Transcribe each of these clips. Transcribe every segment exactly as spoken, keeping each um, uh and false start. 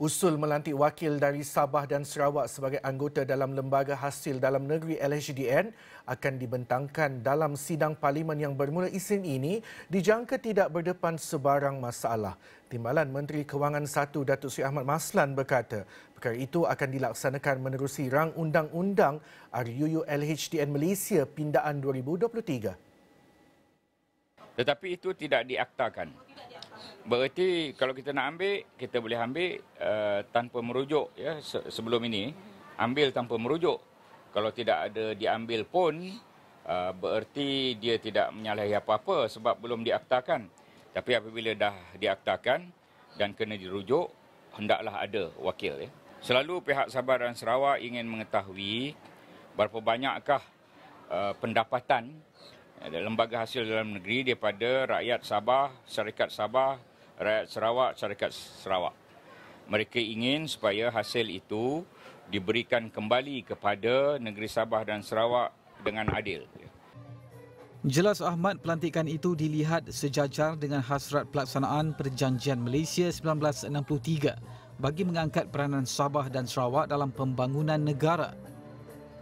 usul melantik wakil dari Sabah dan Sarawak sebagai anggota dalam Lembaga Hasil Dalam Negeri L H D N akan dibentangkan dalam sidang parlimen yang bermula Isnin ini dijangka tidak berdepan sebarang masalah. Timbalan Menteri Kewangan satu Datuk Seri Ahmad Maslan berkata, perkara itu akan dilaksanakan menerusi rang undang-undang R U U L H D N Malaysia Pindaan dua ribu dua puluh tiga. Tetapi itu tidak diaktakan. Berarti kalau kita nak ambil, kita boleh ambil uh, tanpa merujuk. Ya, sebelum ini, ambil tanpa merujuk. Kalau tidak ada diambil pun, uh, berarti dia tidak menyalahi apa-apa sebab belum diaktakan. Tapi apabila dah diaktakan dan kena dirujuk, hendaklah ada wakil. Ya. Selalu pihak Sabah dan Sarawak ingin mengetahui berapa banyakkah uh, pendapatan Lembaga Hasil Dalam Negeri daripada rakyat Sabah, syarikat Sabah, rakyat Sarawak, syarikat Sarawak. Mereka ingin supaya hasil itu diberikan kembali kepada negeri Sabah dan Sarawak dengan adil. Jelas Ahmad, pelantikan itu dilihat sejajar dengan hasrat pelaksanaan Perjanjian Malaysia seribu sembilan ratus enam puluh tiga bagi mengangkat peranan Sabah dan Sarawak dalam pembangunan negara.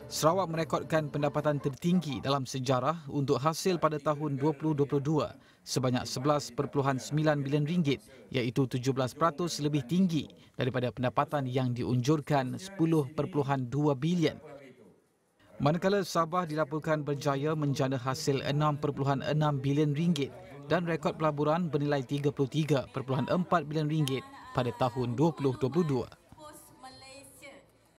Sarawak merekodkan pendapatan tertinggi dalam sejarah untuk hasil pada tahun dua ribu dua puluh dua sebanyak sebelas perpuluhan sembilan bilion ringgit iaitu tujuh belas peratus lebih tinggi daripada pendapatan yang diunjurkan sepuluh perpuluhan dua bilion. Manakala Sabah dilaporkan berjaya menjana hasil enam perpuluhan enam bilion ringgit dan rekod pelaburan bernilai tiga puluh tiga perpuluhan empat bilion ringgit pada tahun dua ribu dua puluh dua.